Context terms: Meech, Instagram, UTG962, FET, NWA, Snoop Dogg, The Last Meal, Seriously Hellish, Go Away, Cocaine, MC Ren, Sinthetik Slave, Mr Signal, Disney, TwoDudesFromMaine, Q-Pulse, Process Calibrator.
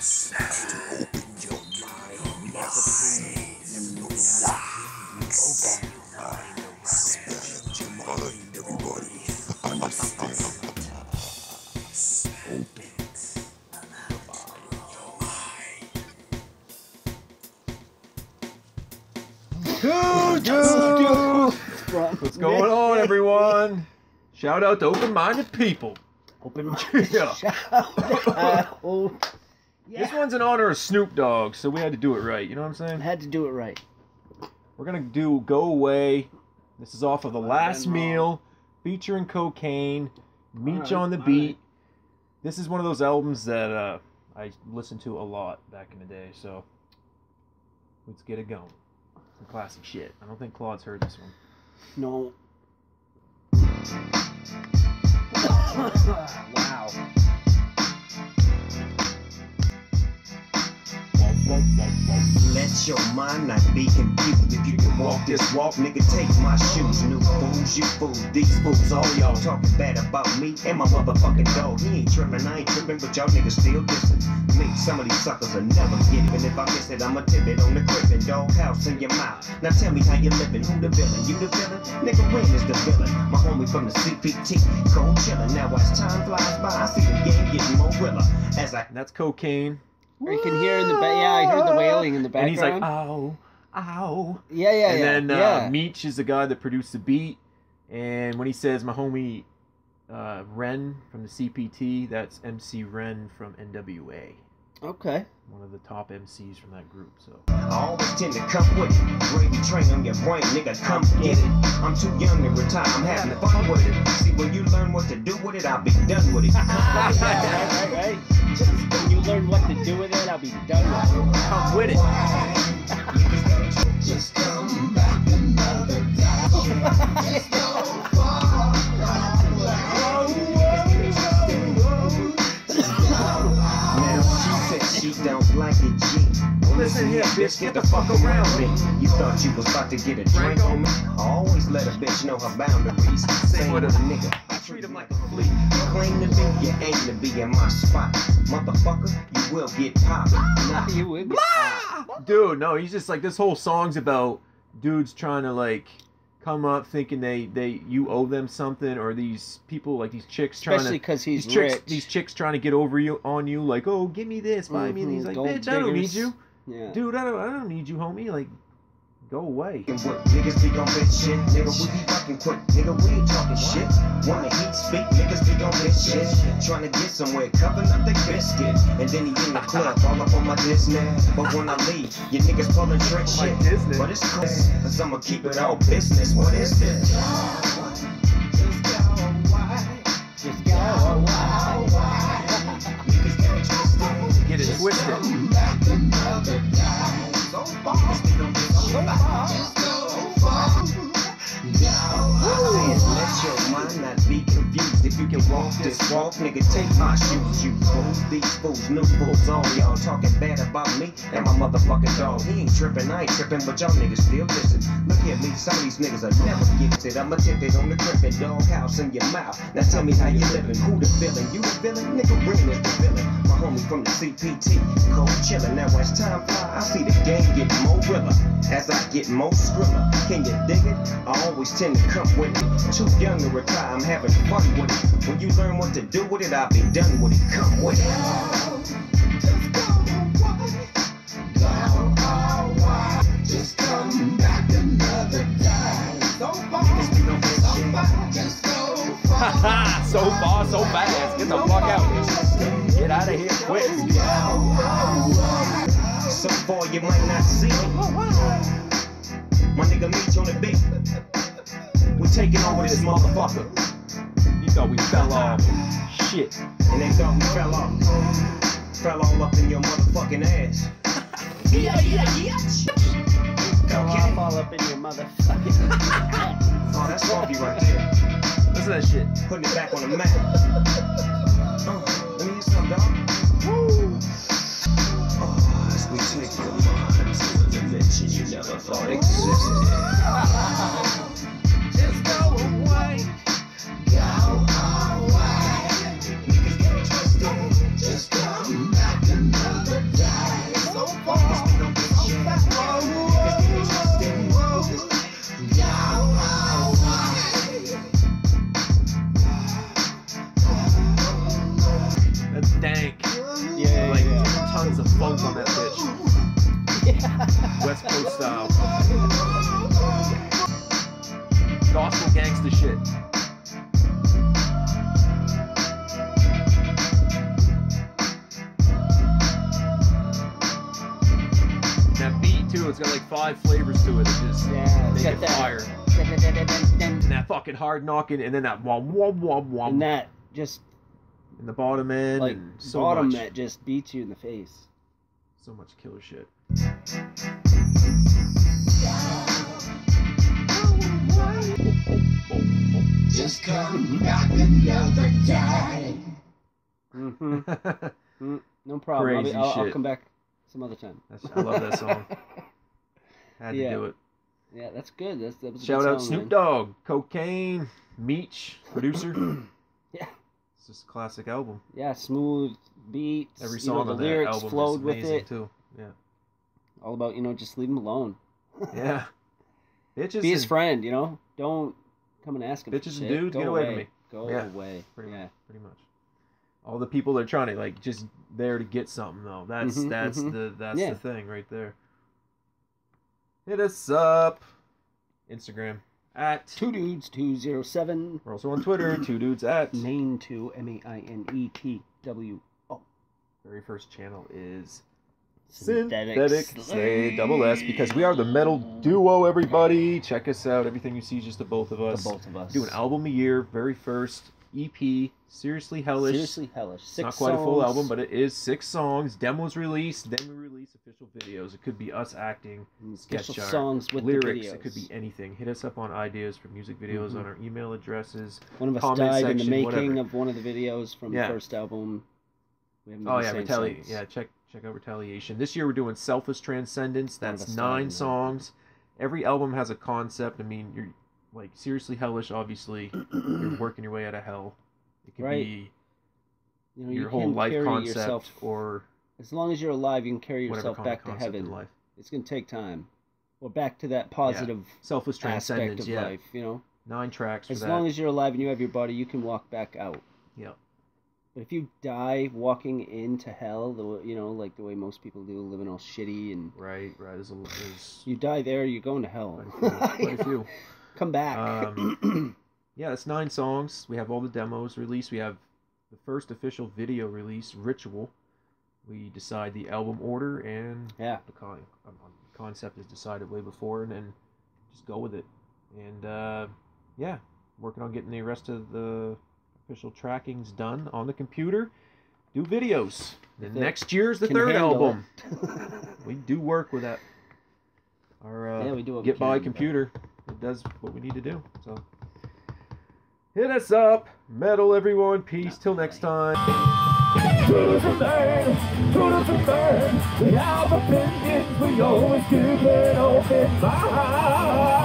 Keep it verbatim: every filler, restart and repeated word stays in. Snacks to open your mind. Your socks. Open your mind. Spend your mind, everybody. I'm a snack. Open your mind. What's going on, everyone? Shout out to open-minded people. Open-minded. Yeah. Shout out. Yeah. This one's in honor of Snoop Dogg, so we had to do it right. You know what I'm saying? I had to do it right. We're going to do Go Away. This is off of The Last Meal, featuring Cocaine, Meech on the beat. This is one of those albums that uh, I listened to a lot back in the day, so let's get it going. Some classic shit. I don't think Claude's heard this one. No. Wow. Let your mind not be confused. If you can walk this walk, nigga, take my shoes. New fools, you fools, these fools, all y'all talking bad about me and my motherfucking dog. He ain't tripping, I ain't tripping, but y'all niggas still dissing. Me, some of these suckers will never get it. And if I miss it, I'ma tip it on the cribbin'. Dog house in your mouth. Now tell me how you living. Who the villain? You the villain? Nigga, Ren is the villain. My homie from the C P T, go chillin'. Now as time flies by, I see the game getting more realer. As I that's Cocaine. Or you can hear in the back, yeah, I heard the wailing in the background. And he's like, ow, ow. Yeah, yeah, and yeah. And then uh, yeah. Meech is the guy that produced the beat. And when he says, my homie uh, Ren from the C P T, that's M C Ren from N W A. Okay. One of the top M Cs from that group, so. I always tend to come with it. Gravy train on your brain, nigga, come get it. I'm too young to retire, I'm having fun with it. See, when you learn what to do with it, I'll be done with it. Right, right, right. Just when you learn what to do with it, I'll be done with it. Come with it. Just come back another day. Just go far away. She don't like it, G. Listen here, bitch, get the fuck around me. You thought you was about to get a drink on me? I always let a bitch know her boundaries. Same with a nigga, I treat him like a flea. You claim to be, you ain't to be in my spot. Motherfucker, you will get popped. Nah, you will get popped. Dude, no, he's just like, this whole song's about dudes trying to like come up thinking they, they you owe them something, or these people like these chicks trying especially to especially because he's these rich. Chicks, these chicks trying to get over you on you like, oh, give me this, buy mm-hmm. me, and he's like, gold bitch, diggers. I don't need you, yeah. dude, I don't I don't need you, homie, like. Go away. Niggas be on bitch shit. Nigga, we be fucking quick. Nigga, we ain't talking shit. Wanna heat speak. Niggas be on bitch shit. Trying to get somewhere, covering up the biscuit. And then he in the club, all up on my Disney. But when I leave, your niggas pulling trick shit. But it's cool, cause I'ma keep it all business. What is this? Just go away. Just go away. Niggas get it twisted. Get it twisted. So far, just go far down. Let your mind not be confused. If you can walk this walk, nigga, take my shoes. You fools, these fools, new fools, all y'all talking bad about me and my motherfucking dog. He ain't tripping, I ain't tripping, but y'all niggas still dissing. Look at me, some of these niggas are never gifted. I'ma tip it on the crippin', dog house in your mouth. Now tell me how you living, who the villain? You the villain, nigga, Ren is the villain. Homie from the C P T, cold chillin', now as time fly, I see the game get more realer, as I get more thriller. Can you dig it? I always tend to come with it, too young to retire, I'm having fun with it, when you learn what to do with it, I'll be done with it, come with it. Oh, just go away, go away, just come back another day, so far, so far, just go far, so far, so fast, get the fuck out. Get out of here quick. So far you might not see me. My nigga Meech on the beat. We're taking over this motherfucker. You thought we fell off. Shit. And they thought we fell off. Fell all up in your motherfucking ass. Yeah, yeah, yeah. Fell okay. all up in your motherfucking ass. Oh, that's Harvey right there. Listen to that shit. Putting it back on the map. Oh. Woo. Oh, as we take your mind to a dimension you never thought existed. Just go away. Go away. Niggas get twisted. Just come back another. Yeah, like yeah. tons of funk on that bitch. Yeah. West Coast style. Gospel gangster shit. That beat too, it's got like five flavors to it. It just yeah, they get fire. And that fucking hard knocking, and then that womp womp womp womp. And that just in the bottom end, like and so bottom much. That just beats you in the face. So much killer shit. Just come back another day. Mm-hmm. mm, no problem. Crazy I'll, be, I'll, shit. I'll come back some other time. That's, I love that song. Had to yeah. do it. Yeah, that's good. That's, that was a Shout good out song, Snoop man. Dogg, Cocaine, Meech, producer. Yeah. It's just a classic album. Yeah, smooth beats. Every song you know, on the that lyrics album flowed is amazing with it. Too. Yeah. All about, you know, just leave him alone. Yeah. Bitches Be his and, friend, you know? Don't come and ask him Bitches shit. And dudes, Go get away from me. Go yeah, away. Pretty yeah. much. Pretty much. All the people that are trying to, like, just there to get something, though. That's mm-hmm, that's mm-hmm. the that's yeah. the thing right there. Hit us up. Instagram at Two Dudes two zero seven. We're also on Twitter, Two Dudes at Main Two M A I N E T W O. Very first channel is Sinthetik, Sinthetik Slave Double S, because we are the metal duo, everybody. Check us out. Everything you see is just the both of us. The both of us. Do an album a year, very first E P, Seriously Hellish. Seriously Hellish. Six Not quite songs. A full album, but it is six songs. Demos released, then we release official videos. It could be us acting, sketch art, songs with lyrics. It could be anything. Hit us up on ideas for music videos mm-hmm. on our email addresses. One of us died section, in the making whatever. Of one of the videos from yeah. the first album. We haven't oh yeah, retaliation. Yeah, check check out Retaliation. This year we're doing Selfless Transcendence. That's nine songs. That. Every album has a concept. I mean, you're. Like, Seriously Hellish, obviously, you're working your way out of hell. It could right. be you know, your you whole life concept yourself, or... As long as you're alive, you can carry yourself back to heaven. Life. It's going to take time. Or back to that positive yeah. Selfless transcendence, aspect of yeah. life, you know? Nine tracks for As that. Long as you're alive and you have your body, you can walk back out. Yeah. But if you die walking into hell, the you know, like the way most people do, living all shitty and... Right, right. There's a, there's... You die there, you're going to hell. Quite a few. Quite a few. Come back. Um, yeah, it's nine songs. We have all the demos released. We have the first official video release, Ritual. We decide the album order and yeah. the con um, concept is decided way before, and then just go with it. And uh, yeah, working on getting the rest of the official trackings done on the computer. Do videos. The next year's the third album. We do work with that. Our uh, yeah, we do Get By Computer. Though. It does what we need to do. So hit us up, metal everyone. Peace till next time. Two to third, two to third. We have opinions, we always keep it open. Bye.